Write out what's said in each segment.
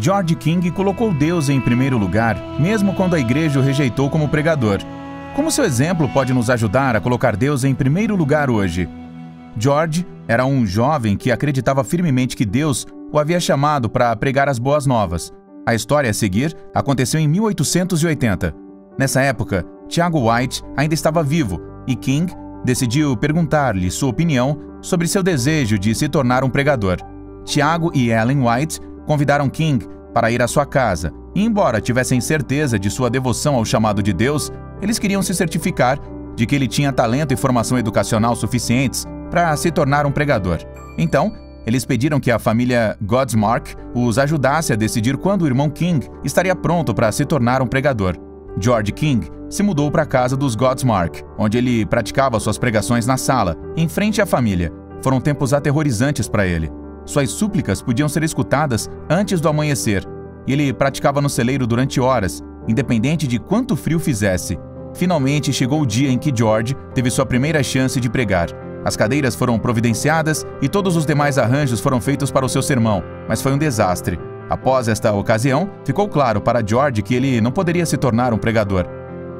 George King colocou Deus em primeiro lugar, mesmo quando a igreja o rejeitou como pregador. Como seu exemplo pode nos ajudar a colocar Deus em primeiro lugar hoje? George era um jovem que acreditava firmemente que Deus o havia chamado para pregar as boas novas. A história a seguir aconteceu em 1880. Nessa época, Tiago White ainda estava vivo e King decidiu perguntar-lhe sua opinião sobre seu desejo de se tornar um pregador. Tiago e Ellen White convidaram King para ir à sua casa e, embora tivessem certeza de sua devoção ao chamado de Deus, eles queriam se certificar de que ele tinha talento e formação educacional suficientes para se tornar um pregador. Então, eles pediram que a família Godsmark os ajudasse a decidir quando o irmão King estaria pronto para se tornar um pregador. George King se mudou para a casa dos Godsmark, onde ele praticava suas pregações na sala, em frente à família. Foram tempos aterrorizantes para ele. Suas súplicas podiam ser escutadas antes do amanhecer, e ele praticava no celeiro durante horas, independente de quanto frio fizesse. Finalmente chegou o dia em que George teve sua primeira chance de pregar. As cadeiras foram providenciadas e todos os demais arranjos foram feitos para o seu sermão, mas foi um desastre. Após esta ocasião, ficou claro para George que ele não poderia se tornar um pregador.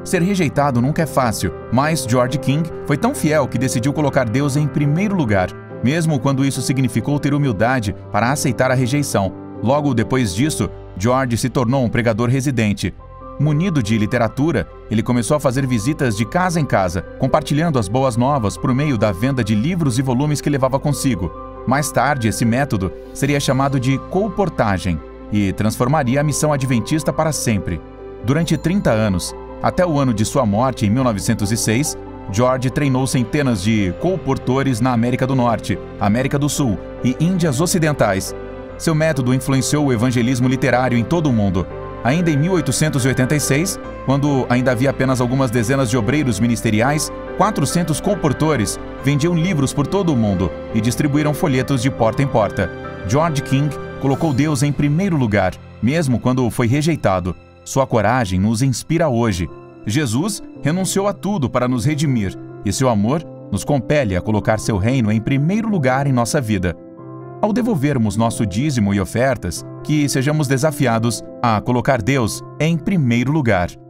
Ser rejeitado nunca é fácil, mas George King foi tão fiel que decidiu colocar Deus em primeiro lugar, mesmo quando isso significou ter humildade para aceitar a rejeição. Logo depois disso, George se tornou um pregador residente. Munido de literatura, ele começou a fazer visitas de casa em casa, compartilhando as boas novas por meio da venda de livros e volumes que levava consigo. Mais tarde, esse método seria chamado de colportagem e transformaria a missão adventista para sempre. Durante 30 anos, até o ano de sua morte, em 1906, George treinou centenas de colportores na América do Norte, América do Sul e Índias Ocidentais. Seu método influenciou o evangelismo literário em todo o mundo. Ainda em 1886, quando ainda havia apenas algumas dezenas de obreiros ministeriais, 400 colportores vendiam livros por todo o mundo e distribuíram folhetos de porta em porta. George King colocou Deus em primeiro lugar, mesmo quando foi rejeitado. Sua coragem nos inspira hoje. Jesus renunciou a tudo para nos redimir, e seu amor nos compele a colocar seu reino em primeiro lugar em nossa vida. Ao devolvermos nosso dízimo e ofertas, que sejamos desafiados a colocar Deus em primeiro lugar.